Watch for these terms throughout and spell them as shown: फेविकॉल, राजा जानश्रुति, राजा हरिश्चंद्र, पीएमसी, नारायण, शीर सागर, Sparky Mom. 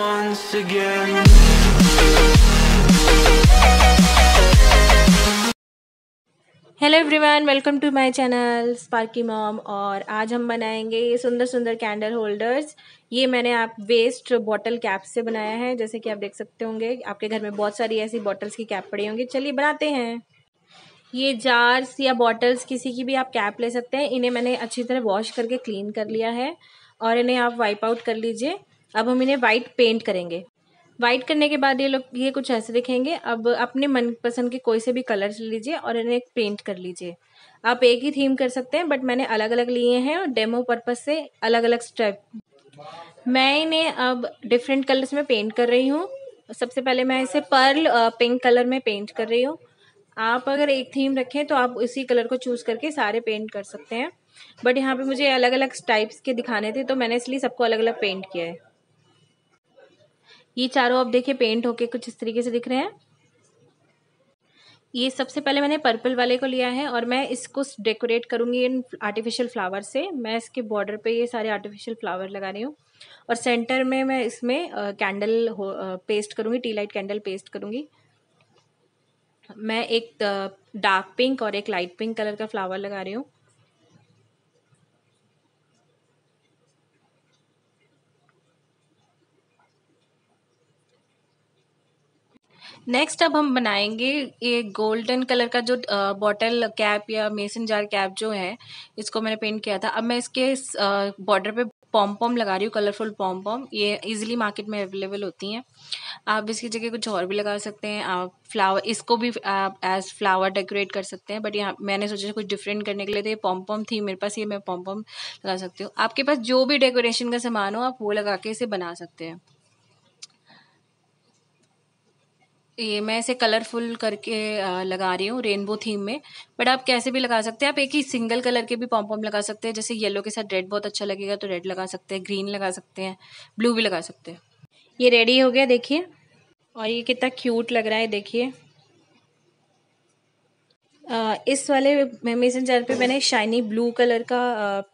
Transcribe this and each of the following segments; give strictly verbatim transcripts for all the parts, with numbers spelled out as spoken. once again. Hello everyone, welcome to my channel Sparky Mom. और आज हम बनाएंगे ये सुंदर सुंदर कैंडल होल्डर्स। ये मैंने आप वेस्ट बॉटल कैप से बनाया है। जैसे कि आप देख सकते होंगे आपके घर में बहुत सारी ऐसी बॉटल्स की कैप पड़ी होंगी। चलिए बनाते हैं। ये जार्स या बॉटल्स किसी की भी आप कैप ले सकते हैं। इन्हें मैंने अच्छी तरह वॉश करके क्लीन कर लिया है और इन्हें आप वाइप आउट कर लीजिए। अब हम इन्हें वाइट पेंट करेंगे। वाइट करने के बाद ये लोग ये कुछ ऐसे दिखेंगे। अब अपने मनपसंद के कोई से भी कलर्स लीजिए और इन्हें पेंट कर लीजिए। आप एक ही थीम कर सकते हैं, बट मैंने अलग अलग लिए हैं और डेमो पर्पज से अलग अलग स्टेप। मैं इन्हें अब डिफरेंट कलर्स में पेंट कर रही हूँ। सबसे पहले मैं इसे पर्ल पिंक कलर में पेंट कर रही हूँ। आप अगर एक थीम रखें तो आप उसी कलर को चूज़ करके सारे पेंट कर सकते हैं, बट यहाँ पे मुझे अलग अलग टाइप्स के दिखाने थे तो मैंने इसलिए सबको अलग अलग पेंट किया है। ये चारों आप देखिए पेंट होके कुछ इस तरीके से दिख रहे हैं। ये सबसे पहले मैंने पर्पल वाले को लिया है और मैं इसको डेकोरेट करूँगी इन आर्टिफिशियल फ्लावर से। मैं इसके बॉर्डर पे ये सारे आर्टिफिशियल फ्लावर लगा रही हूँ और सेंटर में मैं इसमें कैंडल पेस्ट करूँगी, टी लाइट कैंडल पेस्ट करूँगी। मैं एक डार्क पिंक और एक लाइट पिंक कलर का फ्लावर लगा रही हूँ। नेक्स्ट अब हम बनाएंगे ये गोल्डन कलर का जो बॉटल कैप या मेसन जार कैप जो है, इसको मैंने पेंट किया था। अब मैं इसके इस बॉर्डर पे पॉम पॉम लगा रही हूँ, कलरफुल पॉम पॉम। ये इजीली मार्केट में अवेलेबल होती हैं। आप इसकी जगह कुछ और भी लगा सकते हैं। आप फ्लावर इसको भी आप एज फ्लावर डेकोरेट कर सकते हैं, बट यहाँ मैंने सोचा कुछ डिफरेंट करने के लिए तो ये पॉम पॉम थी मेरे पास। ये मैं पॉम पॉम लगा सकती हूँ। आपके पास जो भी डेकोरेशन का सामान हो आप वो लगा के इसे बना सकते हैं। ये मैं इसे कलरफुल करके लगा रही हूँ रेनबो थीम में, बट आप कैसे भी लगा सकते हैं। आप एक ही सिंगल कलर के भी पॉम पॉम लगा सकते हैं। जैसे येलो के साथ रेड बहुत अच्छा लगेगा तो रेड लगा सकते हैं, ग्रीन लगा सकते हैं, ब्लू भी लगा सकते हैं। ये रेडी हो गया देखिए, और ये कितना क्यूट लग रहा है देखिए। इस वाले मेसन जार पे मैंने शाइनी ब्लू कलर का आ, आ,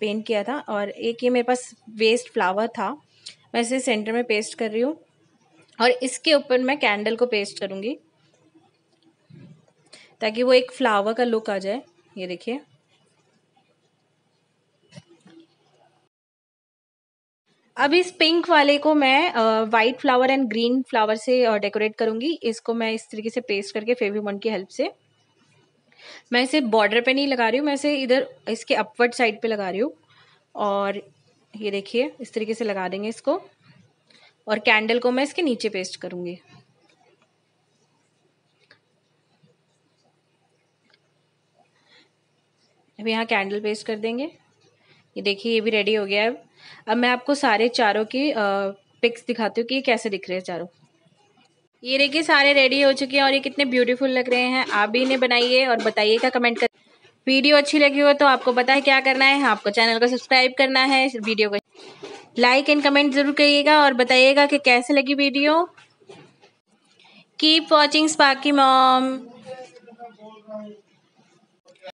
पेंट किया था और एक ये मेरे पास वेस्ट फ्लावर था, मैं इसे सेंटर में पेस्ट कर रही हूँ और इसके ऊपर मैं कैंडल को पेस्ट करूँगी ताकि वो एक फ्लावर का लुक आ जाए। ये देखिए, अब इस पिंक वाले को मैं white flower and green flower से डेकोरेट करूँगी। इसको मैं इस तरीके से पेस्ट करके फेविकॉल की हेल्प से मैं इसे बॉर्डर पे नहीं लगा रही हूँ, मैं इसे इधर इसके अपवर्ड साइड पे लगा रही हूँ। और ये देखिए इस तरीके से लगा देंगे इसको, और कैंडल को मैं इसके नीचे पेस्ट करूंगी। अब यहाँ कैंडल पेस्ट कर देंगे। ये देखिए ये भी रेडी हो गया है। अब मैं आपको सारे चारों की पिक्स दिखाती हूँ कि ये कैसे दिख रहे हैं चारों। ये देखिए सारे रेडी हो चुके हैं और ये कितने ब्यूटीफुल लग रहे हैं। आप भी इन्हें बनाइए और बताइएगा कमेंट कर। वीडियो अच्छी लगी हो तो आपको पता है क्या करना है। आपको चैनल को सब्सक्राइब करना है, वीडियो को लाइक एंड कमेंट जरूर करिएगा और बताइएगा कि कैसे लगी video. Keep watching Sparky mom.